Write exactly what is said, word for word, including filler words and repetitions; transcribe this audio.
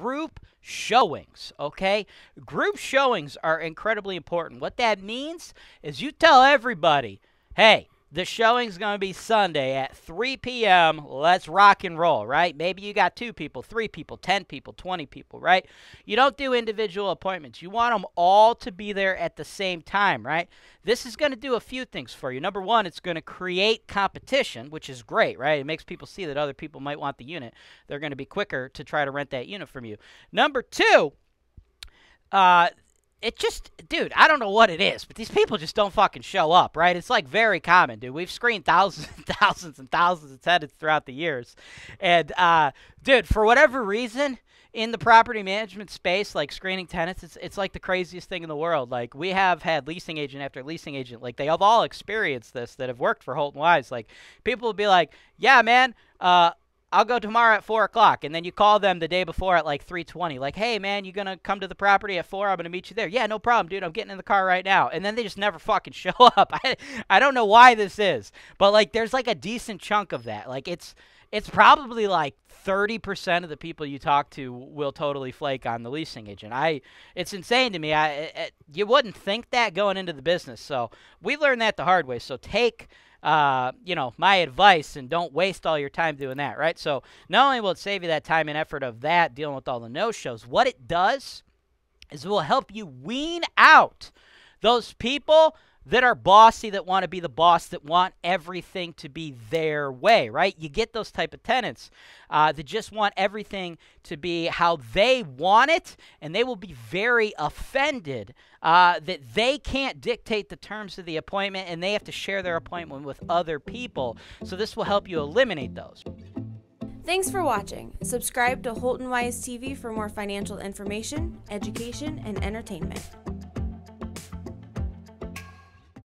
group showings, okay? Group showings are incredibly important. What that means is you tell everybody, hey, the showing's going to be Sunday at three p m Let's rock and roll, right? Maybe you got two people, three people, ten people, twenty people, right? You don't do individual appointments. You want them all to be there at the same time, right? This is going to do a few things for you. Number one, it's going to create competition, which is great, right? It makes people see that other people might want the unit. They're going to be quicker to try to rent that unit from you. Number two, uh... it just, dude, I don't know what it is, but these people just don't fucking show up, right? It's like very common, dude. We've screened thousands and thousands and thousands of tenants throughout the years. And, uh, dude, for whatever reason, in the property management space, like screening tenants, it's, it's like the craziest thing in the world. Like, we have had leasing agent after leasing agent, like, they have all experienced this that have worked for Holton Wise. Like, people will be like, yeah, man, uh, I'll go tomorrow at four o'clock, and then you call them the day before at, like, three twenty. Like, hey, man, you going to come to the property at four? I'm going to meet you there. Yeah, no problem, dude. I'm getting in the car right now. And then they just never fucking show up. I, I don't know why this is. But, like, there's, like, a decent chunk of that. Like, it's it's probably, like, thirty percent of the people you talk to will totally flake on the leasing agent. I, it's insane to me. I, it, you wouldn't think that going into the business. So we learned that the hard way. So take – Uh, you know, my advice, and don't waste all your time doing that, right? So not only will it save you that time and effort of that, dealing with all the no-shows, what it does is it will help you wean out those people that are bossy, that want to be the boss, that want everything to be their way, right? You get those type of tenants uh, that just want everything to be how they want it, and they will be very offended uh, that they can't dictate the terms of the appointment, and they have to share their appointment with other people. So this will help you eliminate those. Thanks for watching. Subscribe to Holton Wise T V for more financial information, education, and entertainment.